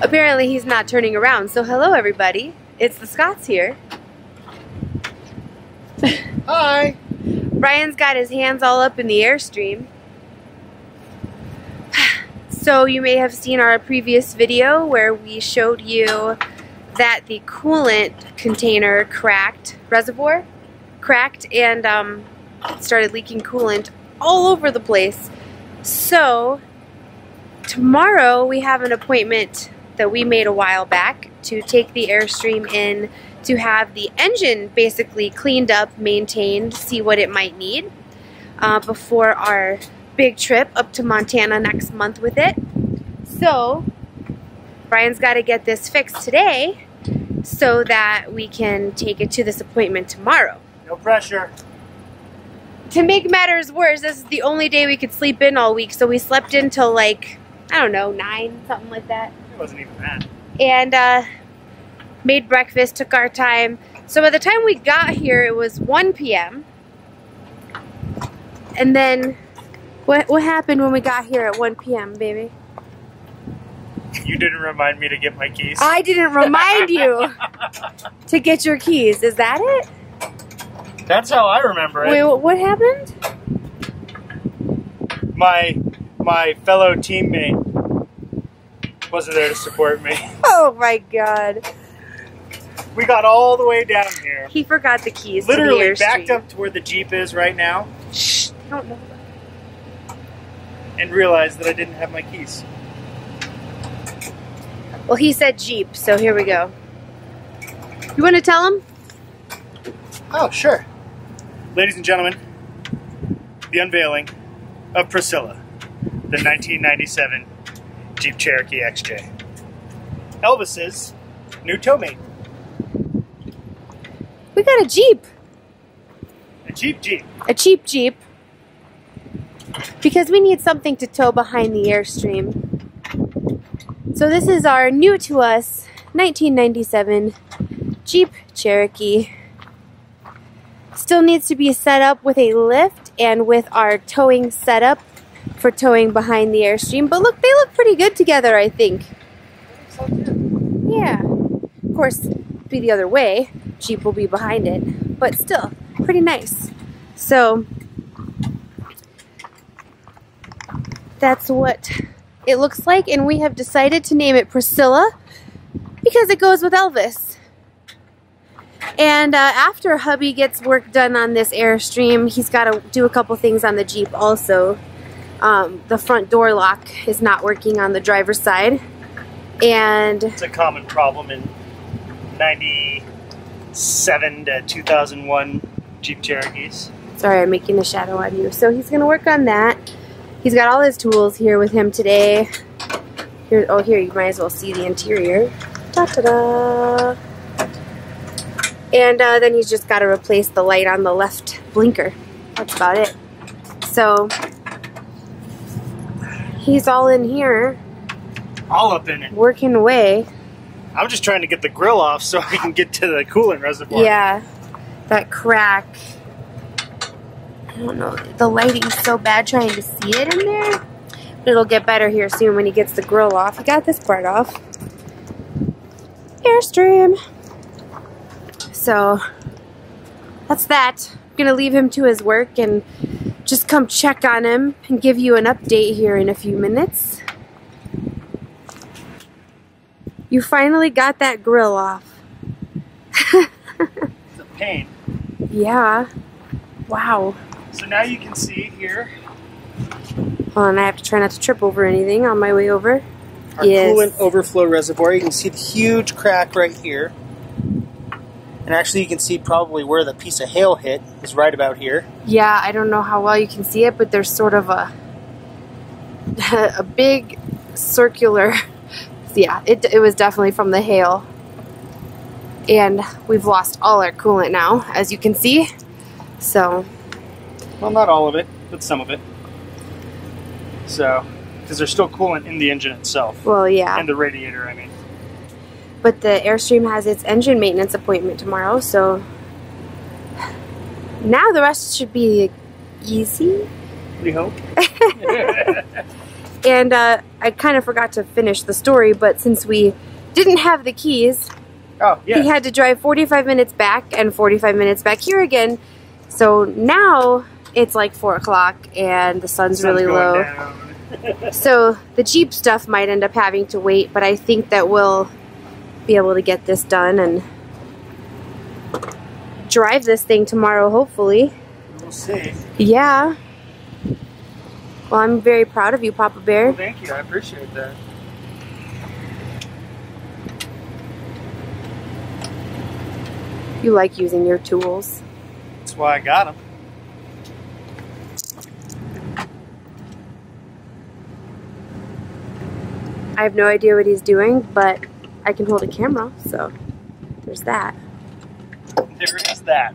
Apparently he's not turning around, so hello everybody. It's the Scots here. Hi. Brian's got his hands all up in the Airstream. So you may have seen our previous video where we showed you that the coolant container cracked, reservoir cracked, and started leaking coolant all over the place. So tomorrow we have an appointment that we made a while back to take the Airstream in to have the engine basically cleaned up, maintained, see what it might need before our big trip up to Montana next month with it. So Brian's got to get this fixed today so that we can take it to this appointment tomorrow. No pressure. To make matters worse, this is the only day we could sleep in all week, so we slept in till like, I don't know, 9, something like that. It wasn't even that. And made breakfast, took our time. So by the time we got here, it was 1 p.m. And then, what happened when we got here at 1 p.m., baby? You didn't remind me to get my keys. I didn't remind you to get your keys. Is that it? That's how I remember it. Wait, what happened? My fellow teammate wasn't there to support me. Oh my god. We got all the way down here. He forgot the keys. Literally backed up to where the Jeep is right now. Shh, I don't know. And realized that I didn't have my keys. Well, he said Jeep, so here we go. You want to tell him? Oh, sure. Ladies and gentlemen, the unveiling of Priscilla, the 1997 Jeep Cherokee XJ. Elvis's new towmate. We got a Jeep. A cheap Jeep. A cheap Jeep. Because we need something to tow behind the Airstream. So this is our new to us 1997 Jeep Cherokee. Still needs to be set up with a lift and with our towing setup for towing behind the Airstream. But look, they look pretty good together, I think. I think so too. Yeah. Of course, it'd be the other way. Jeep will be behind it. But still, pretty nice. So that's what it looks like, and we have decided to name it Priscilla because it goes with Elvis. And after hubby gets work done on this Airstream, he's got to do a couple things on the Jeep also. The front door lock is not working on the driver's side. And it's a common problem in 97 to 2001 Jeep Cherokees. Sorry, I'm making a shadow on you. So he's going to work on that. He's got all his tools here with him today. Here, oh, here, you might as well see the interior. Da-da-da! And then he's just got to replace the light on the left blinker. That's about it. So he's all in here. All up in it. Working away. I'm just trying to get the grill off so I can get to the coolant reservoir. Yeah, that crack. I don't know, the lighting's so bad trying to see it in there. But it'll get better here soon when he gets the grill off. He got this part off. Airstream. So that's that. I'm going to leave him to his work and just come check on him and give you an update here in a few minutes. You finally got that grill off. It's a pain. Yeah. Wow. So now you can see here. Well, and I have to try not to trip over anything on my way over. Our coolant overflow reservoir. You can see the huge crack right here. And actually you can see probably where the piece of hail hit is right about here. Yeah, I don't know how well you can see it, but there's sort of a big circular. Yeah, it was definitely from the hail. And we've lost all our coolant now, as you can see. So, well, not all of it, but some of it. So, because there's still coolant in the engine itself. Well, yeah. And the radiator, I mean. But the Airstream has its engine maintenance appointment tomorrow, so now the rest should be easy. We hope. And I kind of forgot to finish the story, but since we didn't have the keys, he had to drive 45 minutes back and 45 minutes back here again. So now it's like 4 o'clock and the sun's really low. So the Jeep stuff might end up having to wait, but I think that we'll be able to get this done and drive this thing tomorrow, hopefully. We'll see. Yeah. Well, I'm very proud of you, Papa Bear. Well, thank you. I appreciate that. You like using your tools. That's why I got them. I have no idea what he's doing, but I can hold a camera, so there's that. There is that.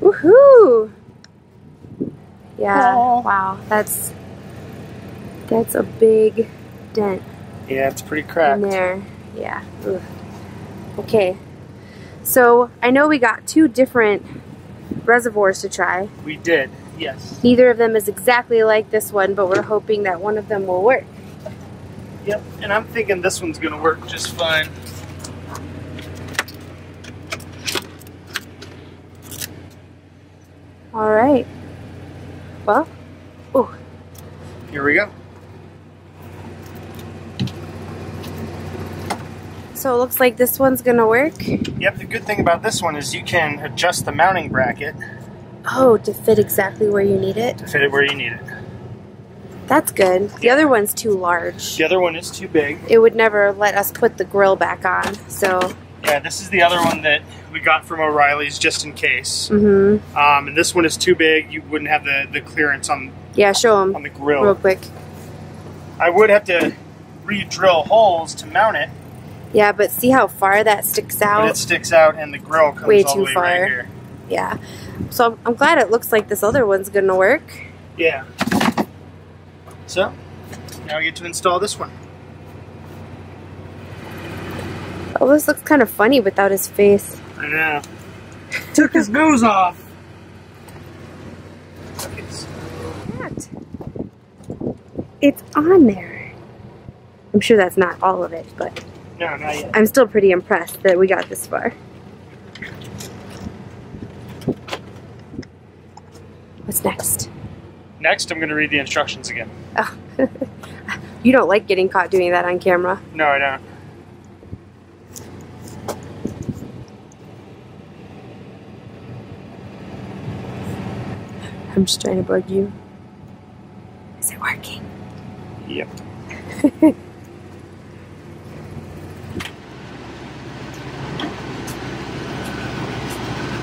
Woohoo! Yeah. Aww. Wow, that's a big dent. Yeah, it's pretty cracked. In there, yeah. Ugh. Okay, so I know we got two different reservoirs to try. We did, yes. Neither of them is exactly like this one, but we're hoping that one of them will work. Yep, and I'm thinking this one's gonna work just fine. All right. Well, oh. Here we go. So it looks like this one's gonna work. Yep, the good thing about this one is you can adjust the mounting bracket. Oh, to fit exactly where you need it? To fit it where you need it. That's good. The other one's too large. The other one is too big. It would never let us put the grill back on, so. Yeah, this is the other one that we got from O'Reilly's just in case. Mm-hmm. And this one is too big. You wouldn't have the clearance on. Yeah, show them on the grill real quick. I would have to re-drill holes to mount it. Yeah, but see how far that sticks out. But it sticks out, and the grill comes way too far. Right here. Yeah. So I'm glad it looks like this other one's gonna work. Yeah. So now we get to install this one. Oh, this looks kind of funny without his face. I know. Took his nose off. It's on there. I'm sure that's not all of it, but no, not yet. I'm still pretty impressed that we got this far. What's next? Next, I'm going to read the instructions again. Oh. You don't like getting caught doing that on camera. No, I don't. I'm just trying to bug you. Is it working? Yep.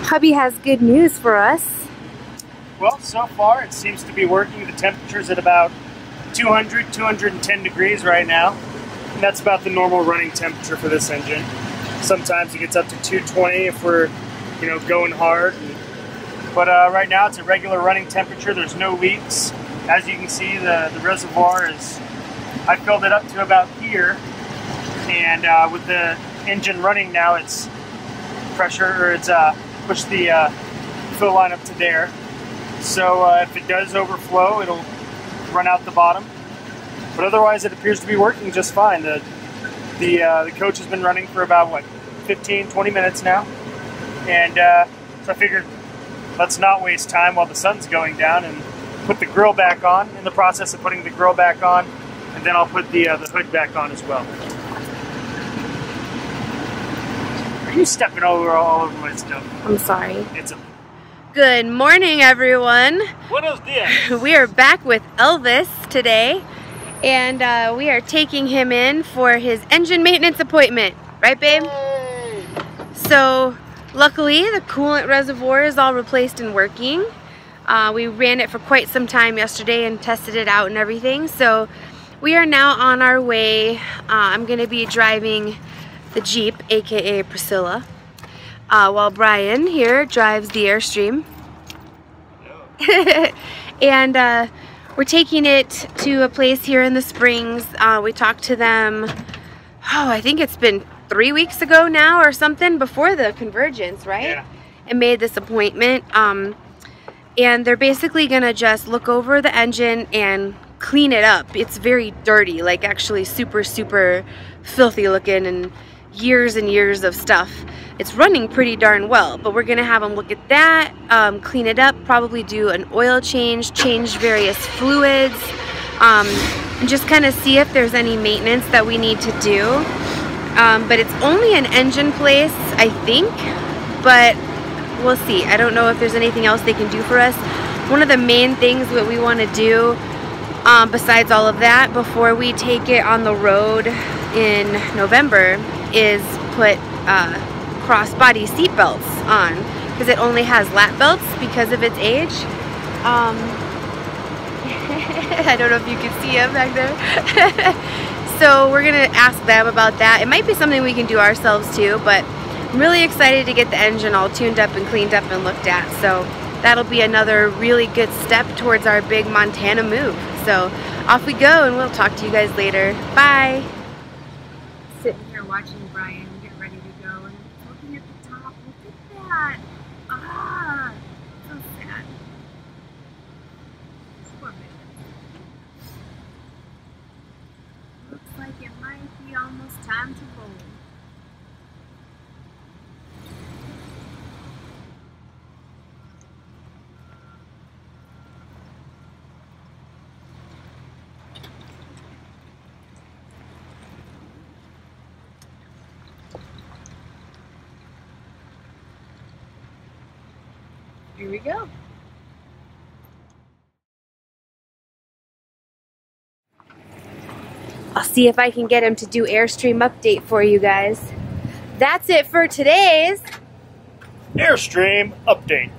Hubby has good news for us. Well, so far it seems to be working. The temperature's at about 200, 210 degrees right now. And that's about the normal running temperature for this engine. Sometimes it gets up to 220 if we're, you know, going hard. But right now it's a regular running temperature. There's no leaks. As you can see, the reservoir is, I filled it up to about here. And with the engine running now, it's pressure, or it's pushed the fill line up to there. So if it does overflow, it'll run out the bottom. But otherwise, it appears to be working just fine. The coach has been running for about, what, 15, 20 minutes now. And so I figured, let's not waste time while the sun's going down and put the grill back on. In the process of putting the grill back on, and then I'll put the hood back on as well. Are you stepping all over my stuff? I'm sorry. It's a... Good morning, everyone. Buenos dias. We are back with Elvis today, and we are taking him in for his engine maintenance appointment. Right, babe? Yay. So, luckily, the coolant reservoir is all replaced and working. We ran it for quite some time yesterday and tested it out and everything. So we are now on our way. I'm going to be driving the Jeep, aka Priscilla, while Brian here drives the Airstream. And we're taking it to a place here in the Springs. We talked to them, I think it's been 3 weeks ago now or something, before the convergence, right? Yeah. And made this appointment. And they're basically gonna just look over the engine and clean it up. It's very dirty, like actually super, super filthy looking and years of stuff. It's running pretty darn well, but we're gonna have them look at that, clean it up, probably do an oil change, change various fluids, and just kind of see if there's any maintenance that we need to do. But it's only an engine place, I think, but we'll see. I don't know if there's anything else they can do for us. One of the main things that we want to do, besides all of that, before we take it on the road in November, is put crossbody seat belts on, because it only has lap belts because of its age. I don't know if you can see them back there. So we're gonna ask them about that. It might be something we can do ourselves too, but I'm really excited to get the engine all tuned up and cleaned up and looked at. So that'll be another really good step towards our big Montana move. So off we go, and we'll talk to you guys later. Bye. Sitting here watching Brian get ready to go, and looking at the top. Look at that. Ah, so sad. 4 minutes. Looks like it might be almost time to roll. Here we go. I'll see if I can get him to do Airstream update for you guys. That's it for today's Airstream update.